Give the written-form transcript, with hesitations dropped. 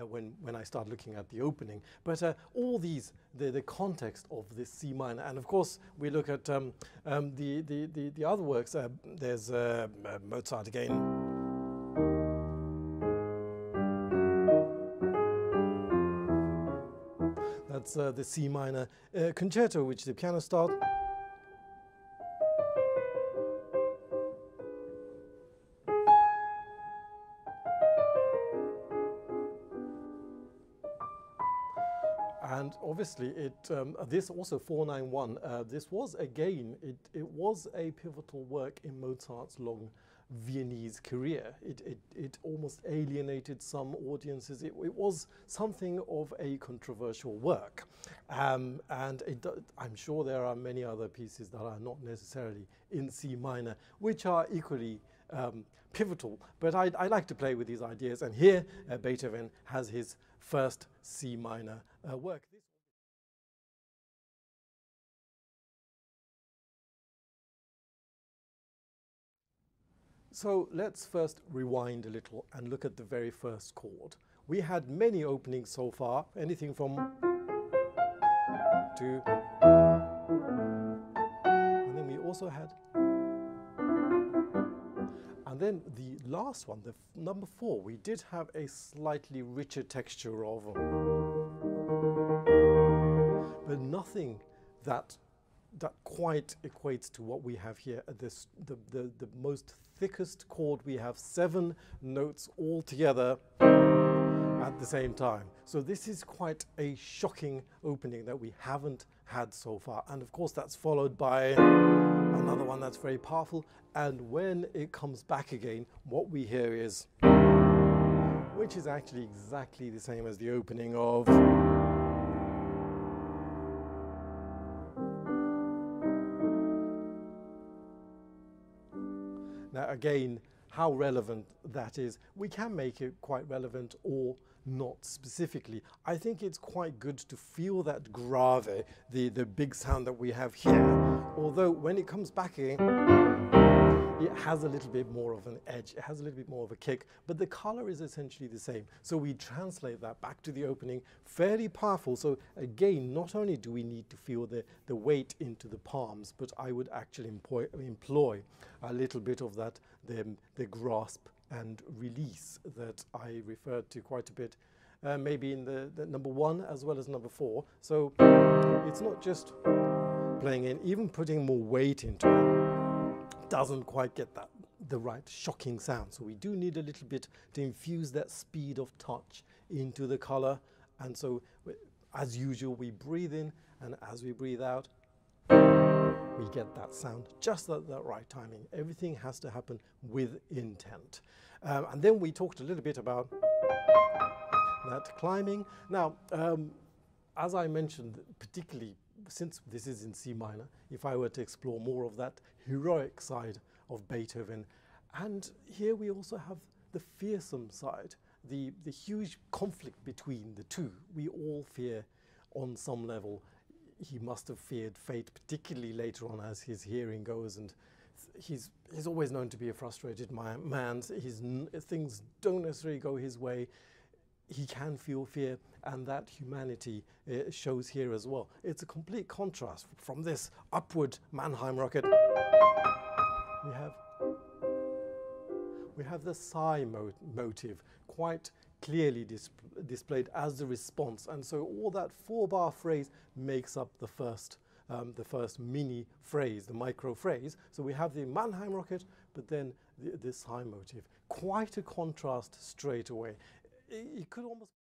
when I start looking at the opening. But all these, the context of this C minor, and of course we look at the other works. There's Mozart again. That's the C minor concerto, which the piano starts. And obviously, this also 491. This was again, it was a pivotal work in Mozart's long Viennese career. It almost alienated some audiences. It was something of a controversial work, and I'm sure there are many other pieces that are not necessarily in C minor, which are equally pivotal. But I like to play with these ideas, and here Beethoven has his first C minor work. So let's first rewind a little and look at the very first chord. We had many openings so far, anything from to, and then we also had, and then the last one, the number 4, we did have a slightly richer texture of, but nothing that quite equates to what we have here at this, the most thickest chord. We have 7 notes all together at the same time. So this is quite a shocking opening that we haven't had so far. And of course that's followed by another one that's very powerful. And when it comes back again, what we hear is, which is actually exactly the same as the opening of. Now again, how relevant that is, we can make it quite relevant or not specifically. I think it's quite good to feel that grave, the big sound that we have here, although when it comes back in, it has a little bit more of an edge, it has a little bit more of a kick, but the color is essentially the same. So we translate that back to the opening, fairly powerful. So again, not only do we need to feel the weight into the palms, but I would actually employ a little bit of that, the grasp and release that I referred to quite a bit, maybe in the number 1 as well as number 4. So it's not just playing in, even putting more weight into it doesn't quite get that the right shocking sound. So we do need a little bit to infuse that speed of touch into the color. And so as usual, we breathe in, and as we breathe out, we get that sound just at that right timing. Everything has to happen with intent. And then we talked a little bit about that climbing. Now, as I mentioned, particularly since this is in C minor, if I were to explore more of that heroic side of Beethoven, and here we also have the fearsome side, the huge conflict between the two. We all fear on some level. He must have feared fate, particularly later on as his hearing goes, and he's always known to be a frustrated man. Things don't necessarily go his way. He can feel fear, and that humanity shows here as well. It's a complete contrast from this upward Mannheim rocket. We have the Psi motive quite clearly displayed as the response, and so all that 4-bar phrase makes up the first mini phrase, the micro phrase. So we have the Mannheim rocket, but then this Psi motive. Quite a contrast straight away. It could almost